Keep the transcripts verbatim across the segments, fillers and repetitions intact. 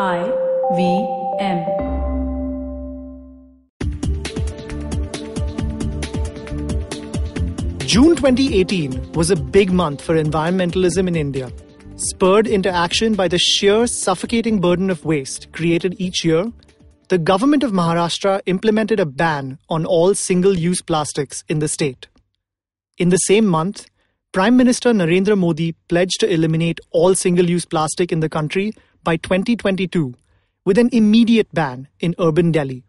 I V M. June twenty eighteen was a big month for environmentalism in India, spurred into action by the sheer suffocating burden of waste created each year. The government of Maharashtra implemented a ban on all single-use plastics in the state. In the same month, Prime Minister Narendra Modi pledged to eliminate all single-use plastic in the country by twenty twenty-two, with an immediate ban in urban Delhi.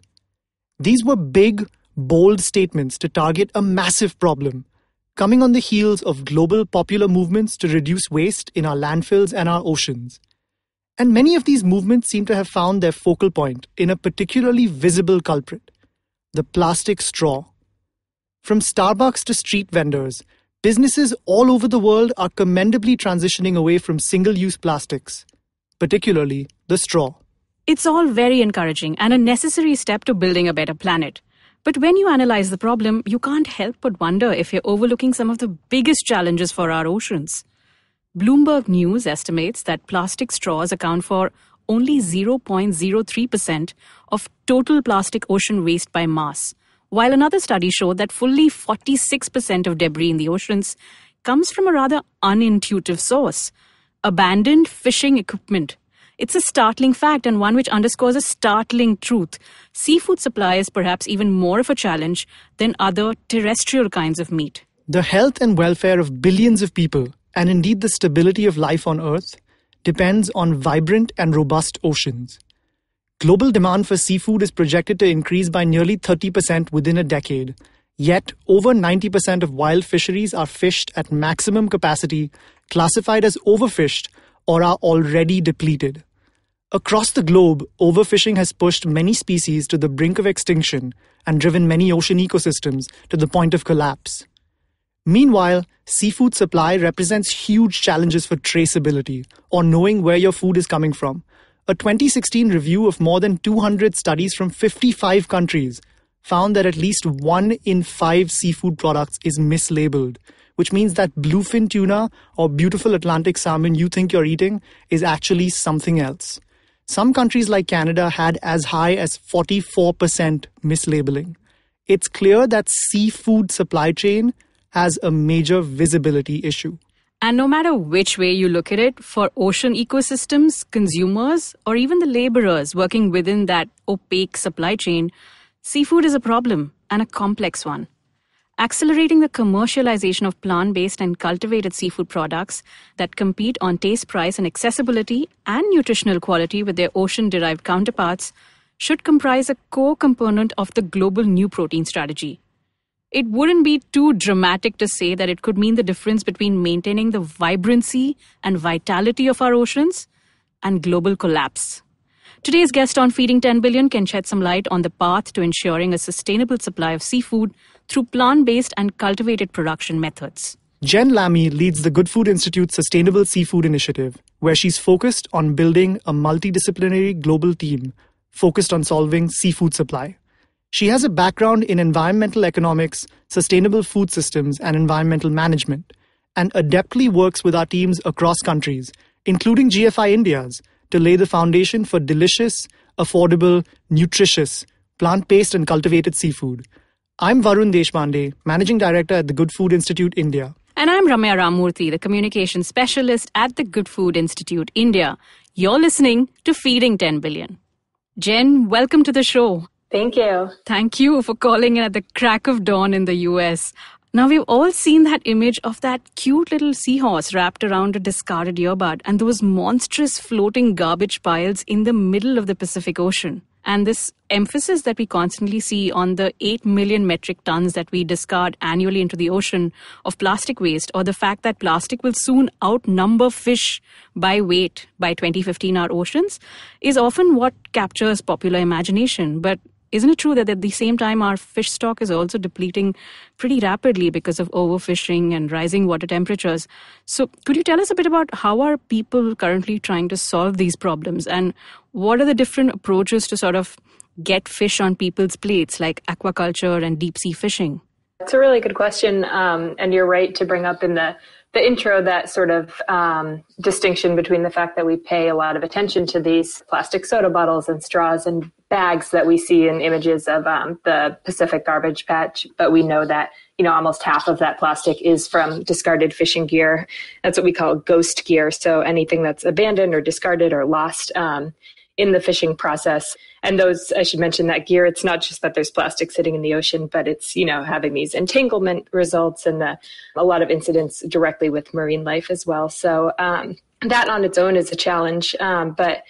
These were big, bold statements to target a massive problem, coming on the heels of global popular movements to reduce waste in our landfills and our oceans. And many of these movements seem to have found their focal point in a particularly visible culprit, the plastic straw. From Starbucks to street vendors, businesses all over the world are commendably transitioning away from single-use plastics, particularly the straw. It's all very encouraging and a necessary step to building a better planet. But when you analyze the problem, you can't help but wonder if you're overlooking some of the biggest challenges for our oceans. Bloomberg News estimates that plastic straws account for only zero point zero three percent of total plastic ocean waste by mass, while another study showed that fully forty-six percent of debris in the oceans comes from a rather unintuitive source: abandoned fishing equipment. It's a startling fact, and one which underscores a startling truth. Seafood supply is perhaps even more of a challenge than other terrestrial kinds of meat. The health and welfare of billions of people, and indeed the stability of life on Earth, depends on vibrant and robust oceans. Global demand for seafood is projected to increase by nearly thirty percent within a decade, yet over ninety percent of wild fisheries are fished at maximum capacity, classified as overfished, or are already depleted. Across the globe, overfishing has pushed many species to the brink of extinction and driven many ocean ecosystems to the point of collapse. Meanwhile, seafood supply represents huge challenges for traceability, or knowing where your food is coming from. A twenty sixteen review of more than two hundred studies from fifty-five countries found that at least one in five seafood products is mislabeled, which means that bluefin tuna or beautiful Atlantic salmon you think you're eating is actually something else. Some countries like Canada had as high as forty-four percent mislabeling. It's clear that seafood supply chain has a major visibility issue. And no matter which way you look at it, for ocean ecosystems, consumers, or even the laborers working within that opaque supply chain, seafood is a problem, and a complex one. Accelerating the commercialization of plant-based and cultivated seafood products that compete on taste, price, and accessibility and nutritional quality with their ocean-derived counterparts should comprise a core component of the global new protein strategy. It wouldn't be too dramatic to say that it could mean the difference between maintaining the vibrancy and vitality of our oceans and global collapse. Today's guest on Feeding ten billion can shed some light on the path to ensuring a sustainable supply of seafood through plant-based and cultivated production methods. Jen Lamy leads the Good Food Institute's Sustainable Seafood Initiative, where she's focused on building a multidisciplinary global team focused on solving seafood supply. She has a background in environmental economics, sustainable food systems, and environmental management, and adeptly works with our teams across countries, including G F I India's, to lay the foundation for delicious, affordable, nutritious, plant-based and cultivated seafood. I'm Varun Deshpande, Managing Director at the Good Food Institute, India. And I'm Ramya Ramurthy, the Communications Specialist at the Good Food Institute, India. You're listening to Feeding ten billion. Jen, welcome to the show. Thank you. Thank you for calling in at the crack of dawn in the U S. Now, we've all seen that image of that cute little seahorse wrapped around a discarded earbud and those monstrous floating garbage piles in the middle of the Pacific Ocean. And this emphasis that we constantly see on the eight million metric tons that we discard annually into the ocean of plastic waste, or the fact that plastic will soon outnumber fish by weight by twenty fifteen our oceans, is often what captures popular imagination. But isn't it true that at the same time, our fish stock is also depleting pretty rapidly because of overfishing and rising water temperatures? So could you tell us a bit about how are people currently trying to solve these problems, and what are the different approaches to sort of get fish on people's plates, like aquaculture and deep sea fishing? That's a really good question. Um, and you're right to bring up in the the intro, that sort of um, distinction between the fact that we pay a lot of attention to these plastic soda bottles and straws and bags that we see in images of um, the Pacific garbage patch, but we know that, you know, almost half of that plastic is from discarded fishing gear. That's what we call ghost gear. So anything that's abandoned or discarded or lost um, in the fishing process. And those, I should mention that gear, it's not just that there's plastic sitting in the ocean, but it's, you know, having these entanglement results and the, a lot of incidents directly with marine life as well. So um, that on its own is a challenge. Um, but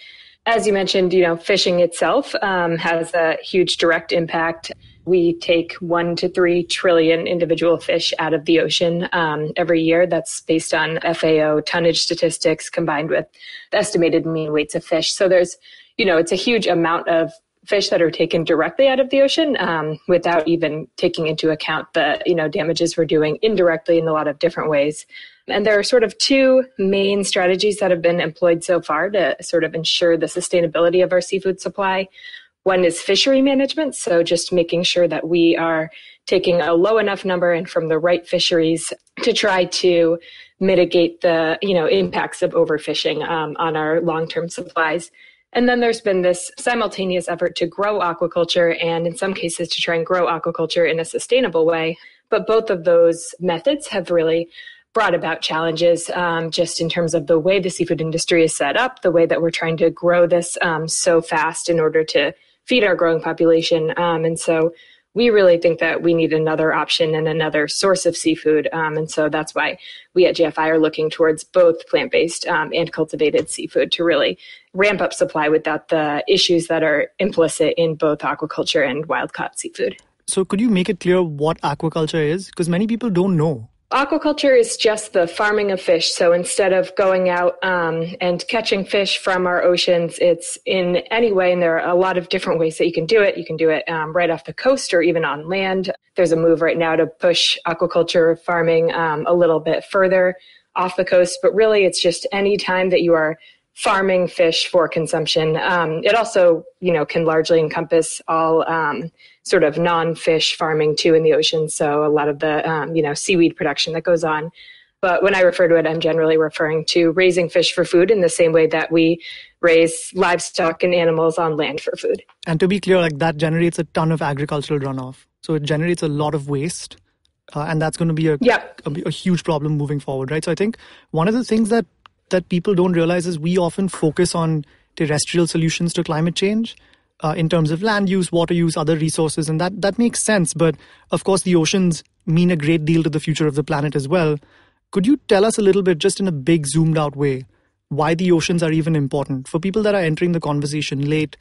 as you mentioned, you know, fishing itself um, has a huge direct impact. We take one to three trillion individual fish out of the ocean um, every year. That's based on F A O tonnage statistics combined with the estimated mean weights of fish. So there's, you know, it's a huge amount of fish that are taken directly out of the ocean um, without even taking into account the, you know, damages we're doing indirectly in a lot of different ways. And there are sort of two main strategies that have been employed so far to sort of ensure the sustainability of our seafood supply. One is fishery management, so just making sure that we are taking a low enough number and from the right fisheries to try to mitigate the, you know, impacts of overfishing um, on our long-term supplies. And then there's been this simultaneous effort to grow aquaculture and in some cases to try and grow aquaculture in a sustainable way. But both of those methods have really brought about challenges um, just in terms of the way the seafood industry is set up, the way that we're trying to grow this um, so fast in order to feed our growing population. Um, and so we really think that we need another option and another source of seafood. Um, and so that's why we at G F I are looking towards both plant-based um, and cultivated seafood to really ramp up supply without the issues that are implicit in both aquaculture and wild-caught seafood. So could you make it clear what aquaculture is? Because many people don't know. Aquaculture is just the farming of fish. So instead of going out um, and catching fish from our oceans, it's in any way, and there are a lot of different ways that you can do it. You can do it um, right off the coast or even on land. There's a move right now to push aquaculture farming um, a little bit further off the coast, but really it's just any time that you are farming fish for consumption. Um, it also, you know, can largely encompass all um, sort of non-fish farming too in the ocean. So a lot of the, um, you know, seaweed production that goes on. But when I refer to it, I'm generally referring to raising fish for food in the same way that we raise livestock and animals on land for food. And to be clear, like that generates a ton of agricultural runoff. So it generates a lot of waste. Uh, and that's going to be a, yep. a, a huge problem moving forward, right? So I think one of the things that that people don't realize is we often focus on terrestrial solutions to climate change uh, in terms of land use, water use, other resources, and that, that makes sense. But of course, the oceans mean a great deal to the future of the planet as well. Could you tell us a little bit, just in a big zoomed out way, why the oceans are even important? For people that are entering the conversation late,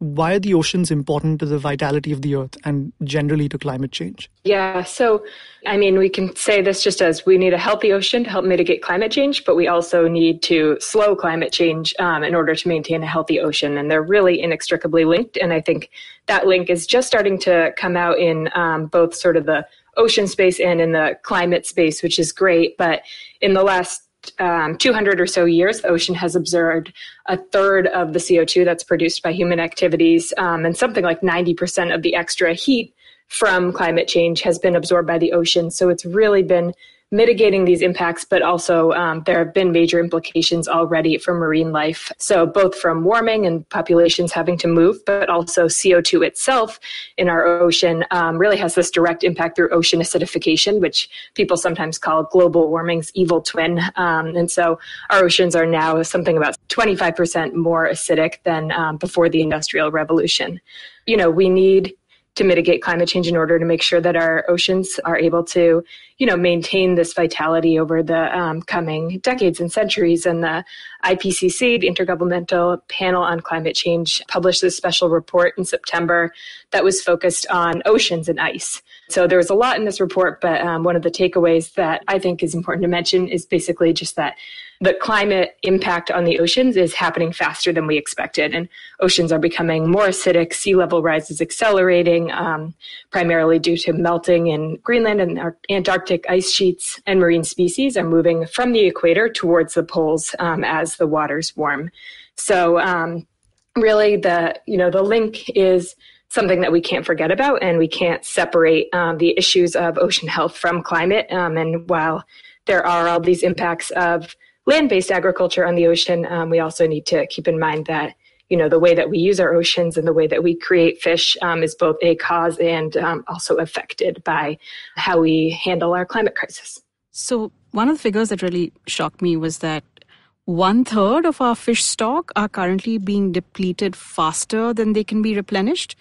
why are the oceans important to the vitality of the earth and generally to climate change? Yeah, so, I mean, we can say this just as we need a healthy ocean to help mitigate climate change, but we also need to slow climate change um, in order to maintain a healthy ocean. And they're really inextricably linked. And I think that link is just starting to come out in um, both sort of the ocean space and in the climate space, which is great. But in the last Um, two hundred or so years, the ocean has absorbed a third of the C O two that's produced by human activities, um, and something like ninety percent of the extra heat from climate change has been absorbed by the ocean. So it's really been mitigating these impacts, but also um, there have been major implications already for marine life. So both from warming and populations having to move, but also C O two itself in our ocean um, really has this direct impact through ocean acidification, which people sometimes call global warming's evil twin. Um, and so our oceans are now something about twenty-five percent more acidic than um, before the Industrial Revolution. You know, we need to mitigate climate change in order to make sure that our oceans are able to, you know, maintain this vitality over the um, coming decades and centuries. And the I P C C, the Intergovernmental Panel on Climate Change, published this special report in September that was focused on oceans and ice. So there was a lot in this report, but um, one of the takeaways that I think is important to mention is basically just that the climate impact on the oceans is happening faster than we expected. And oceans are becoming more acidic. Sea level rise is accelerating, um, primarily due to melting in Greenland and our Antarctic ice sheets. And marine species are moving from the equator towards the poles um, as the waters warm. So um, really, the you know the link is something that we can't forget about, and we can't separate um, the issues of ocean health from climate. Um, and while there are all these impacts of land-based agriculture on the ocean, um, we also need to keep in mind that, you know, the way that we use our oceans and the way that we create fish um, is both a cause and um, also affected by how we handle our climate crisis. So one of the figures that really shocked me was that one third of our fish stock are currently being depleted faster than they can be replenished.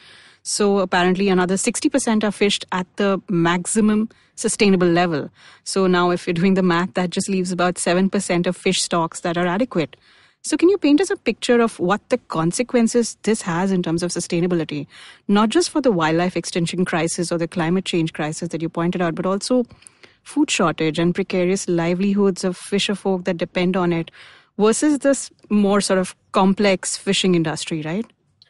So apparently another sixty percent are fished at the maximum sustainable level. So now if you're doing the math, that just leaves about seven percent of fish stocks that are adequate. So can you paint us a picture of what the consequences this has in terms of sustainability, not just for the wildlife extinction crisis or the climate change crisis that you pointed out, but also food shortage and precarious livelihoods of fisher folk that depend on it versus this more sort of complex fishing industry, right?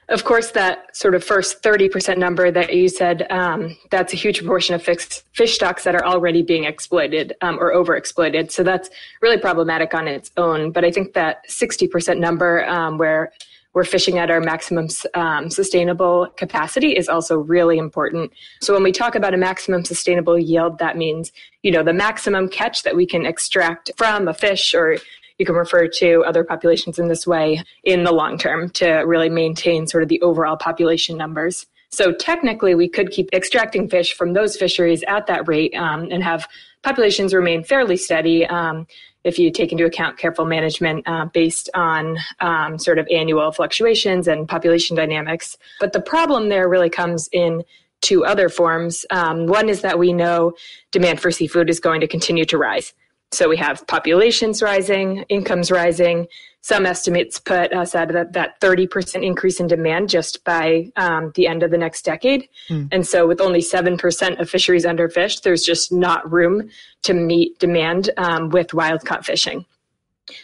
Of course, that sort of first thirty percent number that you said, um, that's a huge proportion of fixed fish stocks that are already being exploited um, or overexploited. So that's really problematic on its own. But I think that sixty percent number um, where we're fishing at our maximum um, sustainable capacity is also really important. So when we talk about a maximum sustainable yield, that means, you know, the maximum catch that we can extract from a fish, or you can refer to other populations in this way, in the long term to really maintain sort of the overall population numbers. So technically, we could keep extracting fish from those fisheries at that rate um, and have populations remain fairly steady um, if you take into account careful management uh, based on um, sort of annual fluctuations and population dynamics. But the problem there really comes in two other forms. Um, one is that we know demand for seafood is going to continue to rise. So we have populations rising, incomes rising. Some estimates put us at that, that thirty percent increase in demand just by um, the end of the next decade. Mm. And so with only seven percent of fisheries underfished, there's just not room to meet demand um, with wild caught fishing.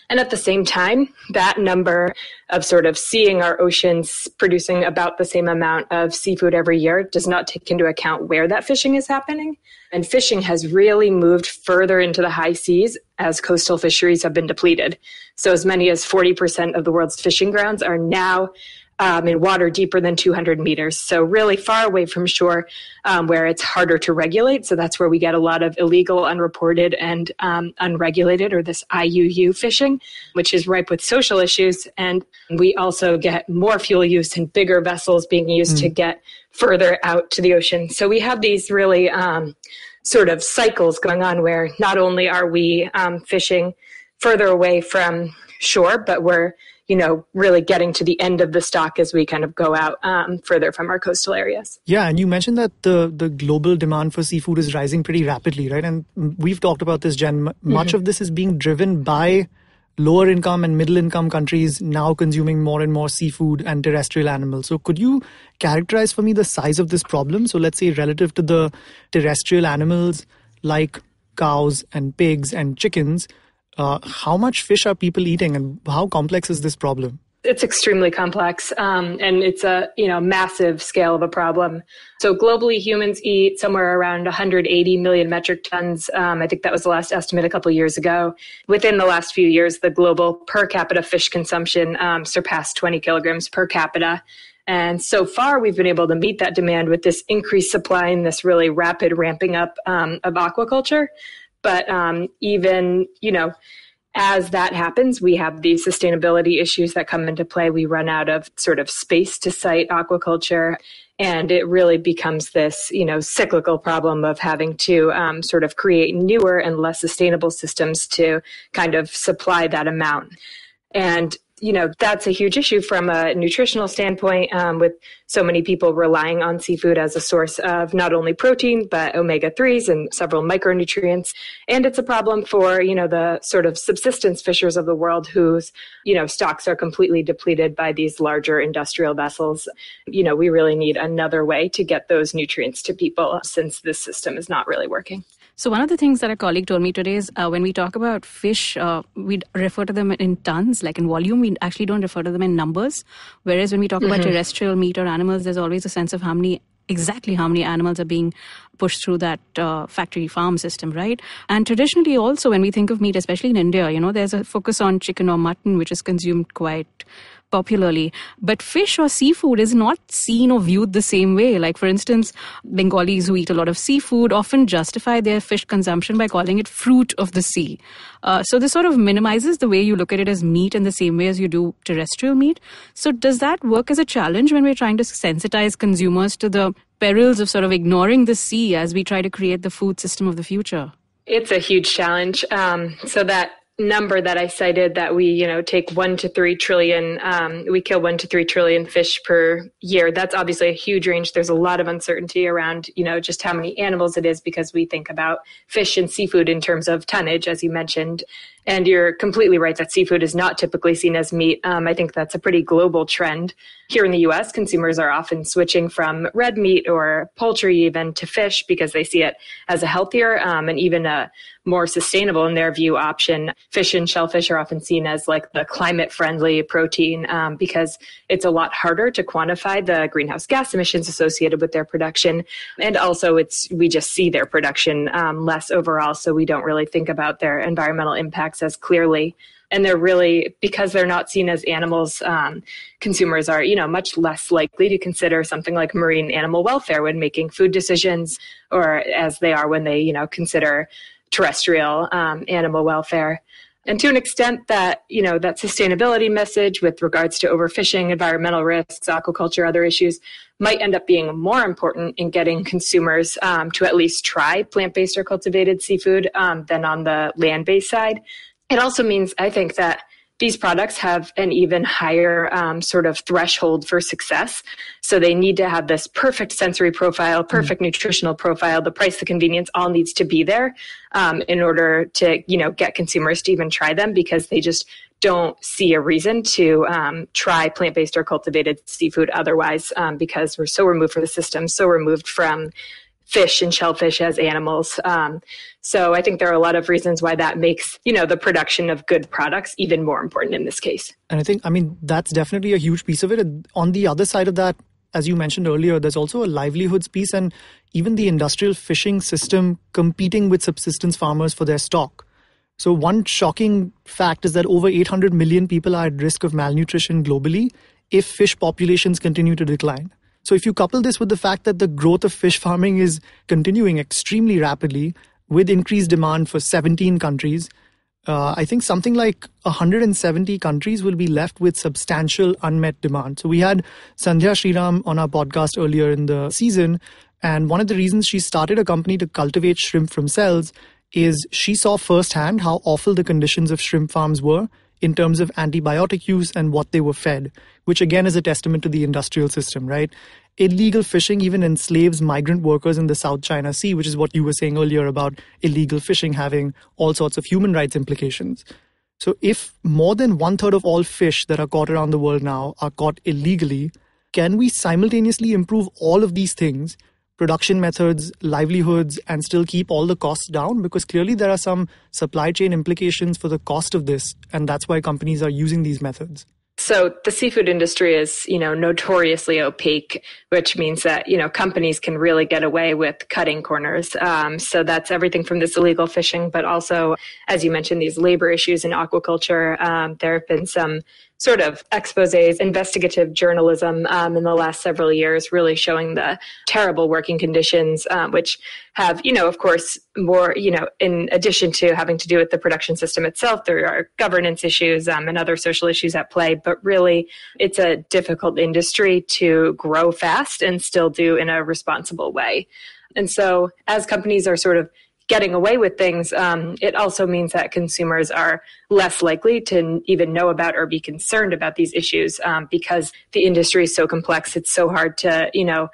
And at the same time, that number of sort of seeing our oceans producing about the same amount of seafood every year does not take into account where that fishing is happening. And fishing has really moved further into the high seas as coastal fisheries have been depleted. So as many as forty percent of the world's fishing grounds are now um, in water deeper than two hundred meters. So really far away from shore um, where it's harder to regulate. So that's where we get a lot of illegal, unreported and um, unregulated, or this I U U fishing, which is ripe with social issues. And we also get more fuel use and bigger vessels being used mm. to get further out to the ocean. So we have these really um, sort of cycles going on where not only are we um, fishing further away from shore, but we're, you know, really getting to the end of the stock as we kind of go out um, further from our coastal areas. Yeah, and you mentioned that the, the global demand for seafood is rising pretty rapidly, right? And we've talked about this, Jen. Much mm-hmm. of this is being driven by lower income and middle income countries now consuming more and more seafood and terrestrial animals. So could you characterize for me the size of this problem? So let's say relative to the terrestrial animals like cows and pigs and chickens, uh, how much fish are people eating and how complex is this problem? It's extremely complex um, and it's a, you know, massive scale of a problem. So globally, humans eat somewhere around one hundred eighty million metric tons. Um, I think that was the last estimate a couple of years ago. Within the last few years, the global per capita fish consumption um, surpassed twenty kilograms per capita. And so far, we've been able to meet that demand with this increased supply and this really rapid ramping up um, of aquaculture. But um, even, you know, as that happens, we have the sustainability issues that come into play. We run out of sort of space to site aquaculture, and it really becomes this, you know, cyclical problem of having to um, sort of create newer and less sustainable systems to kind of supply that amount. And, you know, that's a huge issue from a nutritional standpoint, um, with so many people relying on seafood as a source of not only protein, but omega threes and several micronutrients. And it's a problem for, you know, the sort of subsistence fishers of the world whose, you know, stocks are completely depleted by these larger industrial vessels. You know, we really need another way to get those nutrients to people since this system is not really working. So one of the things that a colleague told me today is uh, when we talk about fish, uh, we refer to them in tons, like in volume. We actually don't refer to them in numbers. Whereas when we talk mm-hmm. about terrestrial meat or animals, there's always a sense of how many, exactly how many animals are being pushed through that uh, factory farm system, right? And traditionally also when we think of meat, especially in India, you know, there's a focus on chicken or mutton, which is consumed quite popularly. But fish or seafood is not seen or viewed the same way. Like, for instance, Bengalis who eat a lot of seafood often justify their fish consumption by calling it fruit of the sea. Uh, so this sort of minimizes the way you look at it as meat in the same way as you do terrestrial meat. So does that work as a challenge when we're trying to sensitize consumers to the perils of sort of ignoring the sea as we try to create the food system of the future? It's a huge challenge. Um, so that number that I cited that we, you know, take one to three trillion, um, we kill one to three trillion fish per year. That's obviously a huge range. There's a lot of uncertainty around, you know, just how many animals it is, because we think about fish and seafood in terms of tonnage, as you mentioned. And you're completely right that seafood is not typically seen as meat. Um, I think that's a pretty global trend. Here in the U S, consumers are often switching from red meat or poultry even to fish because they see it as a healthier um, and even a more sustainable, in their view, option. Fish and shellfish are often seen as like the climate-friendly protein um, because it's a lot harder to quantify the greenhouse gas emissions associated with their production. And also, it's we just see their production um, less overall, so we don't really think about their environmental impacts as clearly. And they're really, because they're not seen as animals, um, consumers are, you know, much less likely to consider something like marine animal welfare when making food decisions, or as they are when they, you know, consider terrestrial um, animal welfare. And to an extent that, you know, that sustainability message with regards to overfishing, environmental risks, aquaculture, other issues might end up being more important in getting consumers um, to at least try plant-based or cultivated seafood um, than on the land-based side. It also means, I think, that these products have an even higher um, sort of threshold for success. So they need to have this perfect sensory profile, perfect mm-hmm. nutritional profile, the price, the convenience, all needs to be there um, in order to, you know, get consumers to even try them, because they just don't see a reason to um, try plant-based or cultivated seafood otherwise, um, because we're so removed from the system, so removed from fish and shellfish as animals. Um, so I think there are a lot of reasons why that makes, you know, the production of good products even more important in this case. And I think, I mean, that's definitely a huge piece of it. On the other side of that, as you mentioned earlier, there's also a livelihoods piece, and even the industrial fishing system competing with subsistence farmers for their stock. So one shocking fact is that over eight hundred million people are at risk of malnutrition globally if fish populations continue to decline. So if you couple this with the fact that the growth of fish farming is continuing extremely rapidly with increased demand for seventeen countries, uh, I think something like one hundred seventy countries will be left with substantial unmet demand. So we had Sandhya Shriram on our podcast earlier in the season, and one of the reasons she started a company to cultivate shrimp from cells is she saw firsthand how awful the conditions of shrimp farms were in terms of antibiotic use and what they were fed, which again is a testament to the industrial system, right? Illegal fishing even enslaves migrant workers in the South China Sea, which is what you were saying earlier about illegal fishing having all sorts of human rights implications. So if more than one third of all fish that are caught around the world now are caught illegally, can we simultaneously improve all of these things, production methods, livelihoods, and still keep all the costs down? Because clearly there are some supply chain implications for the cost of this, and that's why companies are using these methods. So the seafood industry is, you know, notoriously opaque, which means that, you know, companies can really get away with cutting corners. Um, so that's everything from this illegal fishing, but also, as you mentioned, these labor issues in aquaculture. Um, there have been some sort of exposés, investigative journalism um, in the last several years, really showing the terrible working conditions, um, which have, you know, of course, more, you know, in addition to having to do with the production system itself, there are governance issues um, and other social issues at play. But really, it's a difficult industry to grow fast and still do in a responsible way. And so as companies are sort of getting away with things, um, it also means that consumers are less likely to even know about or be concerned about these issues um, because the industry is so complex. It's so hard to, you know,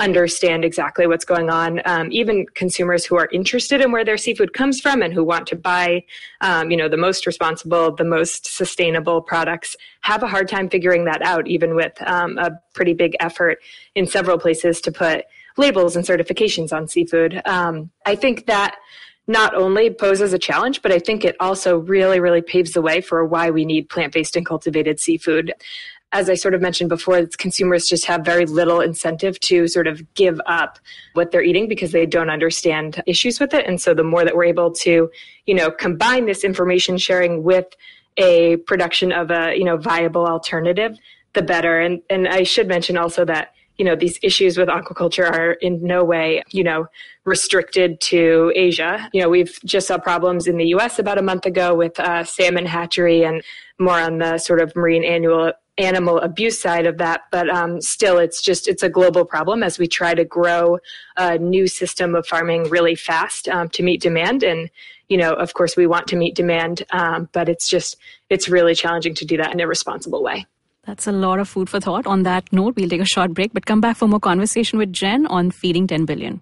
understand exactly what's going on. Um, even consumers who are interested in where their seafood comes from and who want to buy, um, you know, the most responsible, the most sustainable products have a hard time figuring that out, even with um, a pretty big effort in several places to put labels and certifications on seafood. Um, I think that not only poses a challenge, but I think it also really, really paves the way for why we need plant-based and cultivated seafood. As I sort of mentioned before, consumers just have very little incentive to sort of give up what they're eating because they don't understand issues with it. And so the more that we're able to, you know, combine this information sharing with a production of a, you know, viable alternative, the better. And and I should mention also that, you know, these issues with aquaculture are in no way, you know, restricted to Asia. You know, we've just saw problems in the U S about a month ago with uh, salmon hatchery and more on the sort of marine annual animal abuse side of that. But um, still, it's just, it's a global problem as we try to grow a new system of farming really fast um, to meet demand. And, you know, of course, we want to meet demand, um, but it's just, it's really challenging to do that in a responsible way. That's a lot of food for thought. On that note, we'll take a short break, but come back for more conversation with Jen on Feeding ten billion.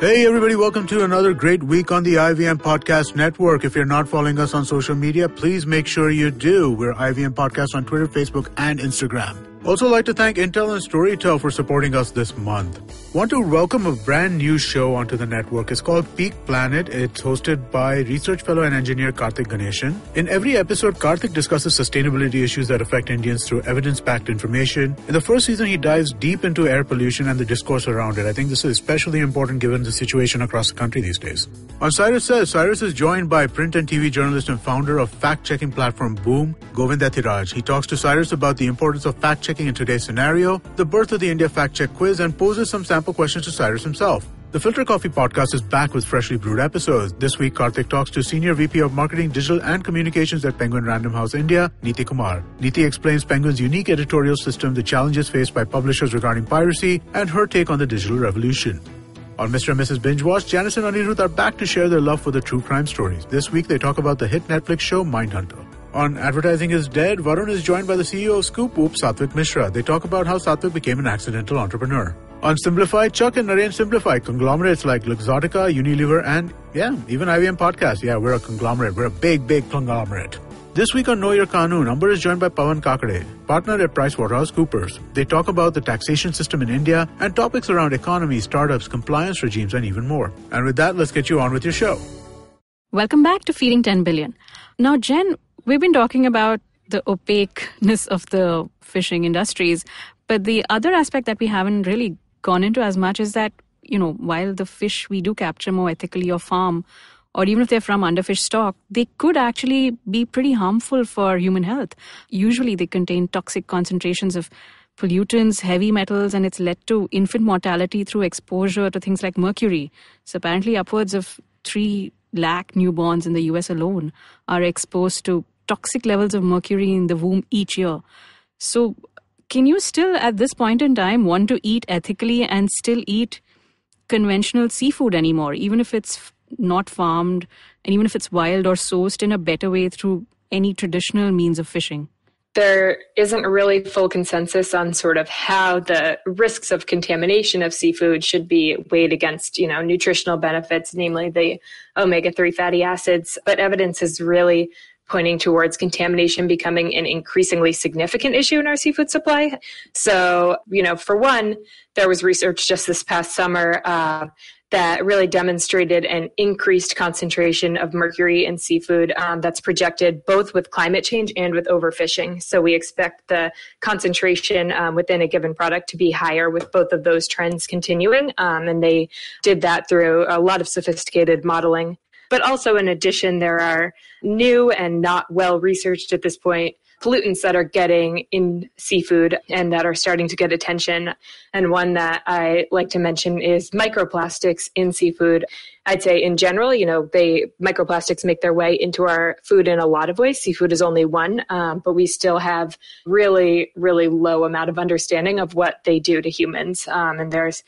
Hey, everybody. Welcome to another great week on the I V M Podcast Network. If you're not following us on social media, please make sure you do. We're I V M Podcast on Twitter, Facebook, and Instagram. Also, I'd like to thank Intel and Storytel for supporting us this month. Want to welcome a brand new show onto the network. It's called Peak Planet. It's hosted by research fellow and engineer Karthik Ganeshan. In every episode, Karthik discusses sustainability issues that affect Indians through evidence-backed information. In the first season, he dives deep into air pollution and the discourse around it. I think this is especially important given the situation across the country these days. On Cyrus Says, Cyrus is joined by print and T V journalist and founder of fact-checking platform Boom, Govindethiraj. He talks to Cyrus about the importance of fact-checking in today's scenario, the birth of the India fact-check quiz, and poses some sample questions to Cyrus himself. The Filter Coffee podcast is back with freshly brewed episodes. This week, Karthik talks to Senior V P of Marketing, Digital and Communications at Penguin Random House India, Neeti Kumar. Neeti explains Penguin's unique editorial system, the challenges faced by publishers regarding piracy, and her take on the digital revolution. On Mister and Missus Binge Watch, Janice and Anirudh are back to share their love for the true crime stories. This week, they talk about the hit Netflix show Mindhunter. On Advertising is Dead, Varun is joined by the C E O of Scoop Poop, Sathvik Mishra. They talk about how Sathvik became an accidental entrepreneur. On Simplify, Chuck and Nareen simplify conglomerates like Luxottica, Unilever, and, yeah, even I V M Podcasts. Yeah, we're a conglomerate. We're a big, big conglomerate. This week on Know Your Kanun, Amber is joined by Pawan Kakade, partner at PricewaterhouseCoopers. They talk about the taxation system in India and topics around economy, startups, compliance regimes, and even more. And with that, let's get you on with your show. Welcome back to Feeding ten billion. Now, Jen, we've been talking about the opaqueness of the fishing industries, but the other aspect that we haven't really gone into as much is that, you know, while the fish we do capture more ethically or farm, or even if they're from underfished stock, they could actually be pretty harmful for human health. Usually they contain toxic concentrations of pollutants, heavy metals, and it's led to infant mortality through exposure to things like mercury. So apparently upwards of three lakh newborns in the U S alone are exposed to toxic levels of mercury in the womb each year. So can you still, at this point in time, want to eat ethically and still eat conventional seafood anymore, even if it's not farmed and even if it's wild or sourced in a better way through any traditional means of fishing? There isn't really full consensus on sort of how the risks of contamination of seafood should be weighed against, you know, nutritional benefits, namely the omega three fatty acids. But evidence is really pointing towards contamination becoming an increasingly significant issue in our seafood supply. So, you know, for one, there was research just this past summer uh, that really demonstrated an increased concentration of mercury in seafood um, that's projected both with climate change and with overfishing. So we expect the concentration um, within a given product to be higher with both of those trends continuing. Um, and they did that through a lot of sophisticated modeling. But also, in addition, there are new and not well-researched at this point pollutants that are getting in seafood and that are starting to get attention. And one that I like to mention is microplastics in seafood. I'd say in general, you know, they microplastics make their way into our food in a lot of ways. Seafood is only one, um, but we still have really, really low amount of understanding of what they do to humans. Um, and there's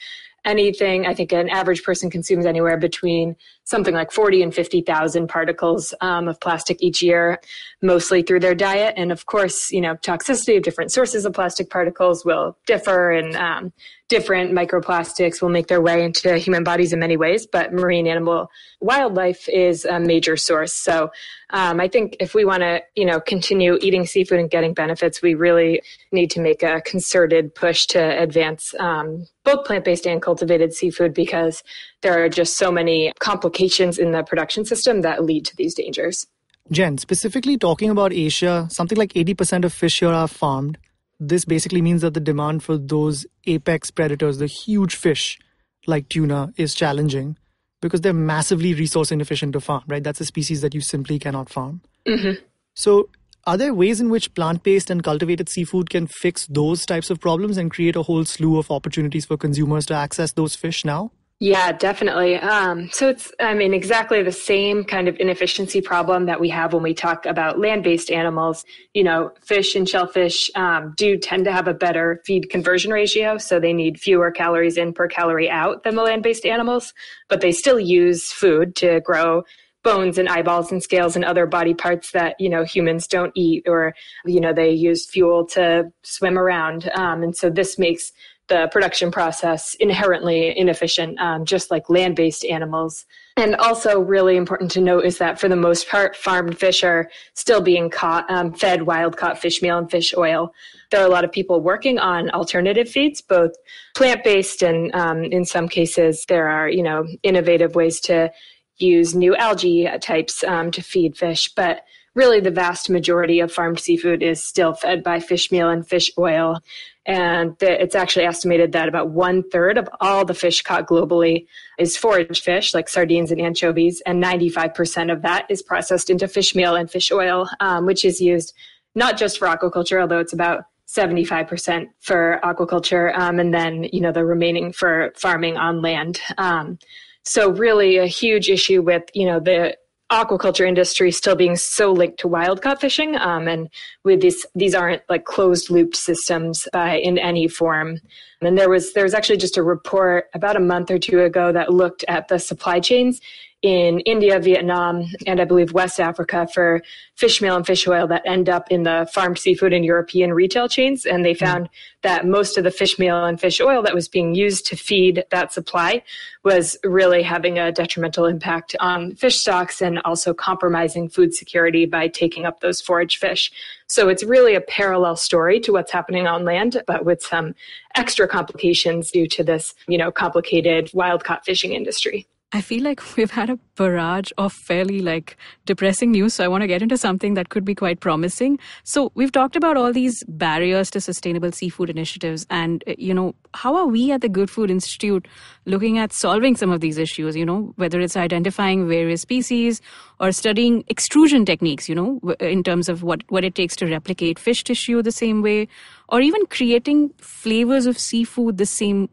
anything, I think an average person consumes anywhere between something like forty and fifty thousand particles um, of plastic each year, mostly through their diet. And of course, you know, toxicity of different sources of plastic particles will differ, and um, different microplastics will make their way into human bodies in many ways. But marine animal wildlife is a major source. So um, I think if we want to, you know, continue eating seafood and getting benefits, we really need to make a concerted push to advance um, both plant-based and cultivated seafood, because there are just so many complications in the production system that lead to these dangers. Jen, specifically talking about Asia, something like eighty percent of fish here are farmed. This basically means that the demand for those apex predators, the huge fish like tuna, is challenging because they're massively resource inefficient to farm, right? That's a species that you simply cannot farm. Mm-hmm. So are there ways in which plant-based and cultivated seafood can fix those types of problems and create a whole slew of opportunities for consumers to access those fish now? Yeah, definitely. Um, so it's, I mean, exactly the same kind of inefficiency problem that we have when we talk about land-based animals. You know, fish and shellfish um, do tend to have a better feed conversion ratio, so they need fewer calories in per calorie out than the land-based animals, but they still use food to grow bones and eyeballs and scales and other body parts that, you know, humans don't eat, or, you know, they use fuel to swim around. Um, and so this makes the production process inherently inefficient, um, just like land-based animals. And also really important to note is that for the most part, farmed fish are still being caught, um, fed wild-caught fish meal and fish oil. There are a lot of people working on alternative feeds, both plant-based and um, in some cases there are, you know, innovative ways to use new algae types um, to feed fish. But really the vast majority of farmed seafood is still fed by fish meal and fish oil. And th- it's actually estimated that about one third of all the fish caught globally is forage fish, like sardines and anchovies. And ninety-five percent of that is processed into fish meal and fish oil, um, which is used not just for aquaculture, although it's about seventy-five percent for aquaculture. Um, and then, you know, the remaining for farming on land. Um, So really a huge issue with, you know, the aquaculture industry still being so linked to wild caught fishing. Um, and with this, these aren't like closed looped systems by in any form. And there was, there was actually just a report about a month or two ago that looked at the supply chains in India, Vietnam, and I believe West Africa for fish meal and fish oil that end up in the farmed seafood and European retail chains. And they found mm. that most of the fish meal and fish oil that was being used to feed that supply was really having a detrimental impact on fish stocks and also compromising food security by taking up those forage fish. So it's really a parallel story to what's happening on land, but with some extra complications due to this, you know, complicated wild-caught fishing industry. I feel like we've had a barrage of fairly like depressing news, so I want to get into something that could be quite promising. So we've talked about all these barriers to sustainable seafood initiatives, and, you know, how are we at the Good Food Institute looking at solving some of these issues, you know, whether it's identifying various species or studying extrusion techniques, you know, in terms of what, what it takes to replicate fish tissue the same way, or even creating flavors of seafood the same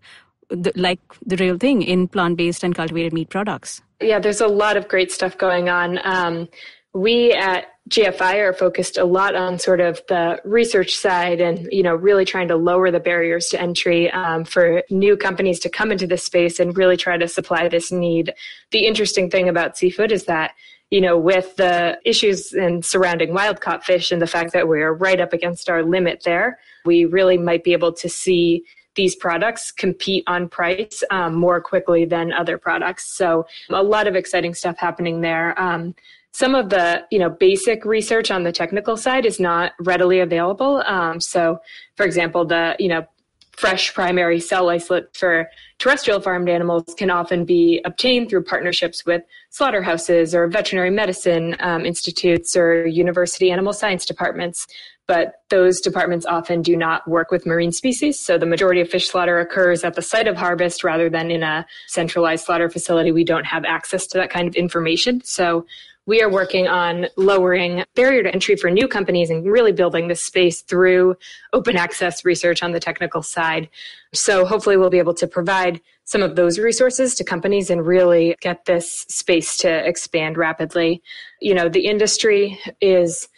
The, like the real thing in plant-based and cultivated meat products? Yeah, there's a lot of great stuff going on. Um, we at G F I are focused a lot on sort of the research side and, you know, really trying to lower the barriers to entry um, for new companies to come into this space and really try to supply this need. The interesting thing about seafood is that, you know, with the issues and surrounding wild-caught fish and the fact that we're right up against our limit there, we really might be able to see these products compete on price um, more quickly than other products. So a lot of exciting stuff happening there. Um, some of the, you know, basic research on the technical side is not readily available. Um, so for example, the, you know, fresh primary cell isolate for terrestrial farmed animals can often be obtained through partnerships with slaughterhouses or veterinary medicine um, institutes or university animal science departments. But those departments often do not work with marine species. So the majority of fish slaughter occurs at the site of harvest rather than in a centralized slaughter facility. We don't have access to that kind of information. So we are working on lowering barrier to entry for new companies and really building this space through open access research on the technical side. So hopefully we'll be able to provide some of those resources to companies and really get this space to expand rapidly. You know, the industry is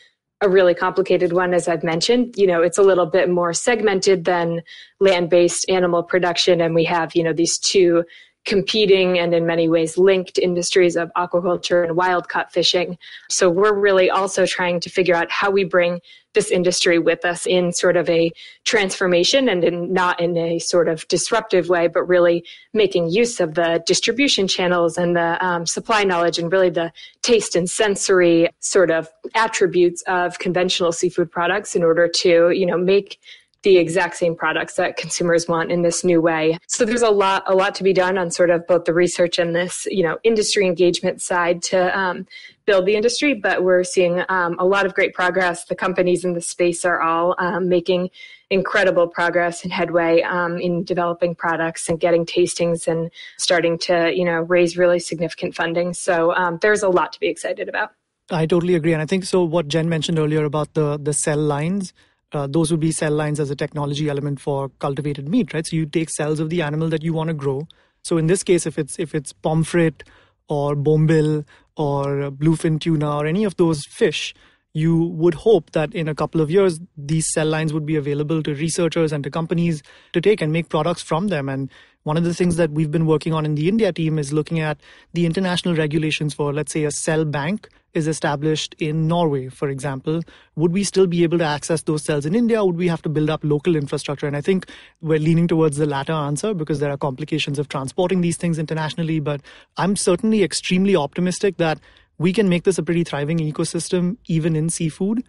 a really complicated one, as I've mentioned. You know, it's a little bit more segmented than land-based animal production. And we have, you know, these two competing and in many ways linked industries of aquaculture and wild-caught fishing. So we're really also trying to figure out how we bring this industry with us in sort of a transformation and in not in a sort of disruptive way, but really making use of the distribution channels and the um, supply knowledge and really the taste and sensory sort of attributes of conventional seafood products in order to, you know, make the exact same products that consumers want in this new way. So there's a lot, a lot to be done on sort of both the research and this, you know, industry engagement side to um, build the industry. But we're seeing um, a lot of great progress. The companies in the space are all um, making incredible progress and headway um, in developing products and getting tastings and starting to, you know, raise really significant funding. So um, there's a lot to be excited about. I totally agree. And I think so what Jen mentioned earlier about the, the cell lines, uh, those would be cell lines as a technology element for cultivated meat, right? So you take cells of the animal that you want to grow. So in this case, if it's if it's pomfret or bombil or bluefin tuna or any of those fish, you would hope that in a couple of years, these cell lines would be available to researchers and to companies to take and make products from them. And one of the things that we've been working on in the India team is looking at the international regulations for, let's say, a cell bank is established in Norway, for example. Would we still be able to access those cells in India? Would we have to build up local infrastructure? And I think we're leaning towards the latter answer because there are complications of transporting these things internationally. But I'm certainly extremely optimistic that we can make this a pretty thriving ecosystem, even in seafood.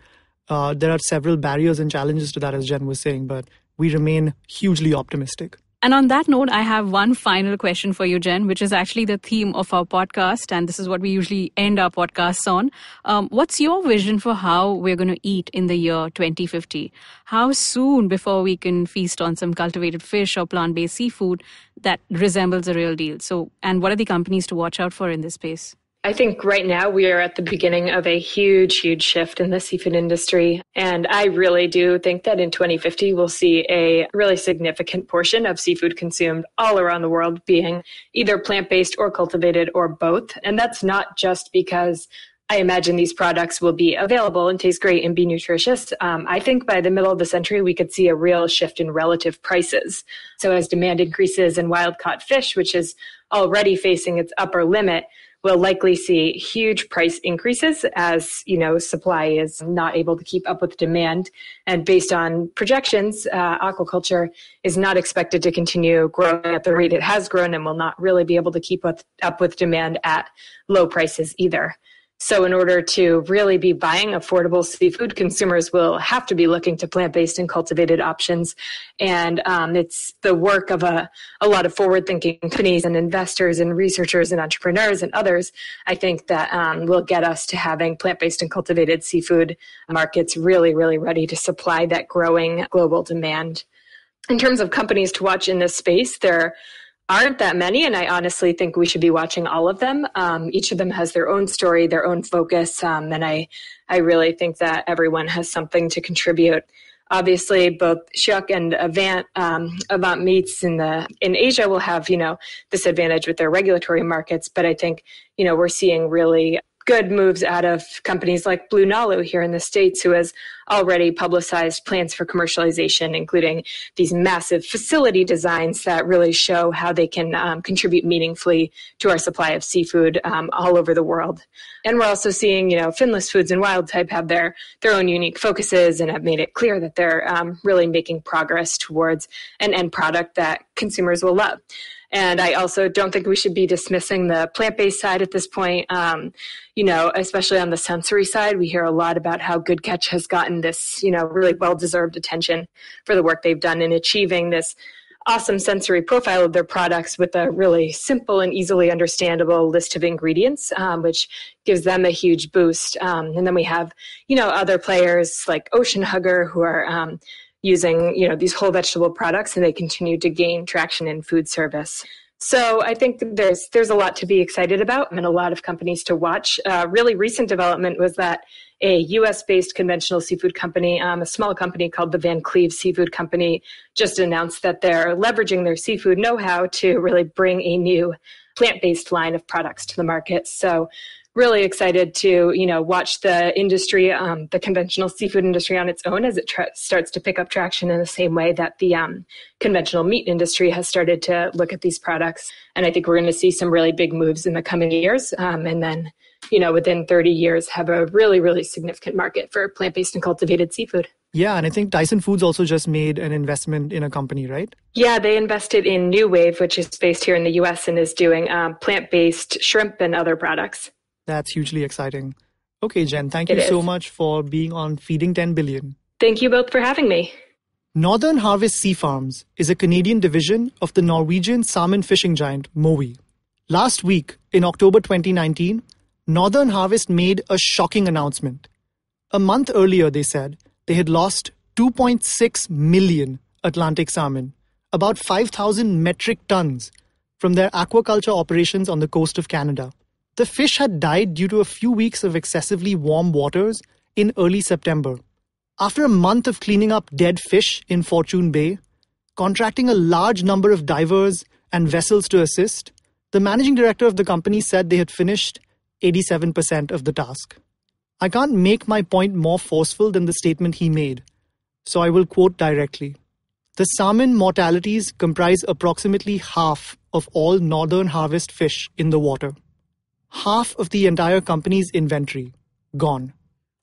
Uh, there are several barriers and challenges to that, as Jen was saying, but we remain hugely optimistic. And on that note, I have one final question for you, Jen, which is actually the theme of our podcast. And this is what we usually end our podcasts on. Um, what's your vision for how we're going to eat in the year twenty fifty? How soon before we can feast on some cultivated fish or plant-based seafood that resembles a real deal? So, and what are the companies to watch out for in this space? I think right now we are at the beginning of a huge, huge shift in the seafood industry. And I really do think that in twenty fifty, we'll see a really significant portion of seafood consumed all around the world being either plant-based or cultivated or both. And that's not just because I imagine these products will be available and taste great and be nutritious. Um, I think by the middle of the century, we could see a real shift in relative prices. So as demand increases in wild-caught fish, which is already facing its upper limit, we'll likely see huge price increases as, you know, supply is not able to keep up with demand. And based on projections, uh, aquaculture is not expected to continue growing at the rate it has grown and will not really be able to keep with, up with demand at low prices either. So in order to really be buying affordable seafood, consumers will have to be looking to plant-based and cultivated options. And um, it's the work of a, a lot of forward-thinking companies and investors and researchers and entrepreneurs and others, I think, that um, will get us to having plant-based and cultivated seafood markets really, really ready to supply that growing global demand. In terms of companies to watch in this space, there are aren't that many, and I honestly think we should be watching all of them. Um, each of them has their own story, their own focus, um, and I, I really think that everyone has something to contribute. Obviously, both Chuck and Avant, um, Avant Meats in the in Asia will have, you know, this advantage with their regulatory markets, but I think, you know, we're seeing really good moves out of companies like Blue Nalu here in the States, who has already publicized plans for commercialization, including these massive facility designs that really show how they can um, contribute meaningfully to our supply of seafood um, all over the world. And we're also seeing, you know, Finless Foods and Wild Type have their, their own unique focuses and have made it clear that they're um, really making progress towards an end product that consumers will love. And I also don't think we should be dismissing the plant-based side at this point, um, you know, especially on the sensory side. We hear a lot about how Good Catch has gotten this, you know, really well-deserved attention for the work they've done in achieving this awesome sensory profile of their products with a really simple and easily understandable list of ingredients, um, which gives them a huge boost. Um, and then we have, you know, other players like Ocean Hugger who are um, – using, you know, these whole vegetable products, and they continue to gain traction in food service. So I think there's there's a lot to be excited about and a lot of companies to watch. Uh, really recent development was that a U S-based conventional seafood company, um, a small company called the Van Cleve Seafood Company, just announced that they're leveraging their seafood know-how to really bring a new plant-based line of products to the market. So really excited to, you know, watch the industry, um, the conventional seafood industry on its own as it tra- starts to pick up traction in the same way that the um, conventional meat industry has started to look at these products. And I think we're going to see some really big moves in the coming years. Um, and then, you know, within thirty years, have a really, really significant market for plant-based and cultivated seafood. Yeah, and I think Tyson Foods also just made an investment in a company, right? Yeah, they invested in New Wave, which is based here in the U S and is doing um, plant-based shrimp and other products. That's hugely exciting. Okay, Jen, thank you so much for being on Feeding ten billion. Thank you both for having me. Northern Harvest Sea Farms is a Canadian division of the Norwegian salmon fishing giant Mowi. Last week, in October twenty nineteen, Northern Harvest made a shocking announcement. A month earlier, they said they had lost two point six million Atlantic salmon, about five thousand metric tons, from their aquaculture operations on the coast of Canada. The fish had died due to a few weeks of excessively warm waters in early September. After a month of cleaning up dead fish in Fortune Bay, contracting a large number of divers and vessels to assist, the managing director of the company said they had finished eighty-seven percent of the task. I can't make my point more forceful than the statement he made, so I will quote directly. The salmon mortalities comprise approximately half of all northern harvest fish in the water. Half of the entire company's inventory, gone.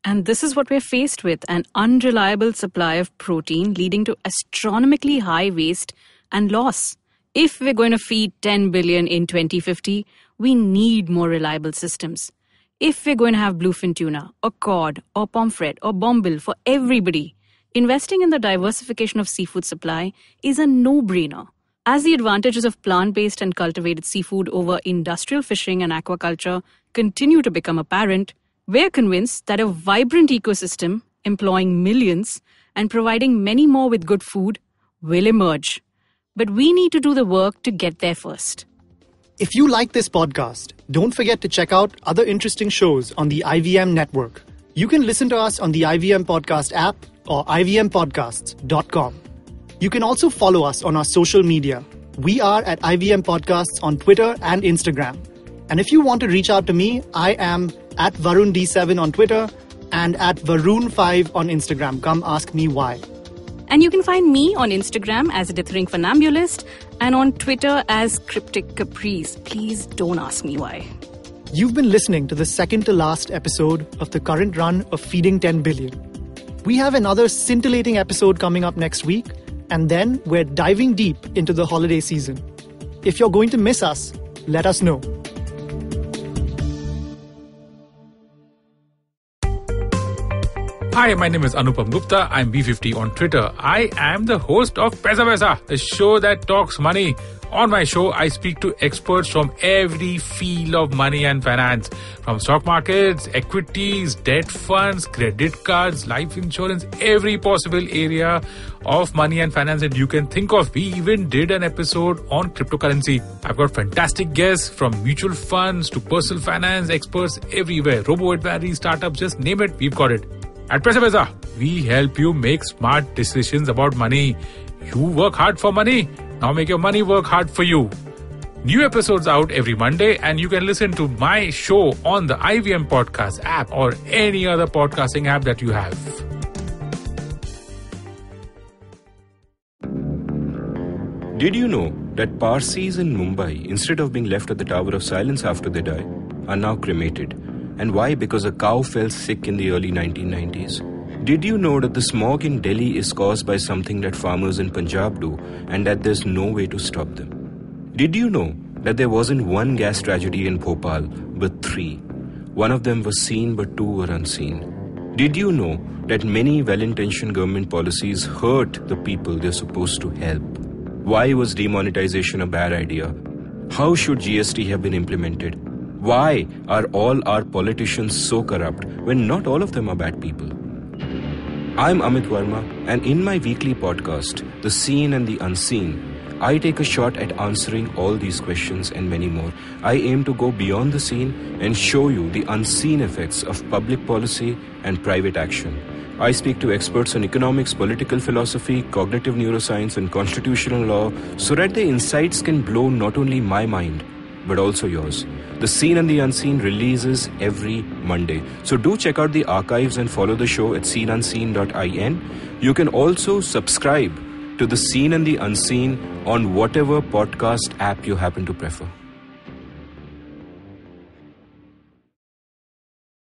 And this is what we're faced with, an unreliable supply of protein leading to astronomically high waste and loss. If we're going to feed ten billion in twenty fifty, we need more reliable systems. If we're going to have bluefin tuna or cod or pomfret or bombil for everybody, investing in the diversification of seafood supply is a no-brainer. As the advantages of plant-based and cultivated seafood over industrial fishing and aquaculture continue to become apparent, we're convinced that a vibrant ecosystem employing millions and providing many more with good food will emerge. But we need to do the work to get there first. If you like this podcast, don't forget to check out other interesting shows on the I V M network. You can listen to us on the I V M Podcast app or I V M podcasts dot com. You can also follow us on our social media. We are at I V M Podcasts on Twitter and Instagram. And if you want to reach out to me, I am at Varun D seven on Twitter and at Varun five on Instagram. Come ask me why. And you can find me on Instagram as a dithering funambulist and on Twitter as Cryptic Caprice. Please don't ask me why. You've been listening to the second to last episode of the current run of Feeding ten billion. We have another scintillating episode coming up next week, and then we're diving deep into the holiday season. If you're going to miss us, let us know. Hi, my name is Anupam Gupta. I'm B fifty on Twitter. I am the host of Paisa Paisa, a show that talks money. On my show, I speak to experts from every field of money and finance, from stock markets, equities, debt funds, credit cards, life insurance, every possible area of money and finance that you can think of. We even did an episode on cryptocurrency. I've got fantastic guests from mutual funds to personal finance experts everywhere. Robo-advisory, startups, just name it, we've got it. At Paisa Paisa, we help you make smart decisions about money. You work hard for money, now make your money work hard for you. New episodes out every Monday, and you can listen to my show on the I V M Podcast app or any other podcasting app that you have. Did you know that Parsis in Mumbai, instead of being left at the Tower of Silence after they die, are now cremated? And why? Because a cow fell sick in the early nineteen nineties. Did you know that the smog in Delhi is caused by something that farmers in Punjab do and that there's no way to stop them? Did you know that there wasn't one gas tragedy in Bhopal, but three? One of them was seen, but two were unseen. Did you know that many well-intentioned government policies hurt the people they're supposed to help? Why was demonetization a bad idea? How should G S T have been implemented? Why are all our politicians so corrupt when not all of them are bad people? I'm Amit Verma, and in my weekly podcast, The Seen and the Unseen, I take a shot at answering all these questions and many more. I aim to go beyond the seen and show you the unseen effects of public policy and private action. I speak to experts on economics, political philosophy, cognitive neuroscience, and constitutional law so that the insights can blow not only my mind, but also yours. The Seen and the Unseen releases every Monday. So do check out the archives and follow the show at seen unseen dot in. You can also subscribe to The Seen and the Unseen on whatever podcast app you happen to prefer.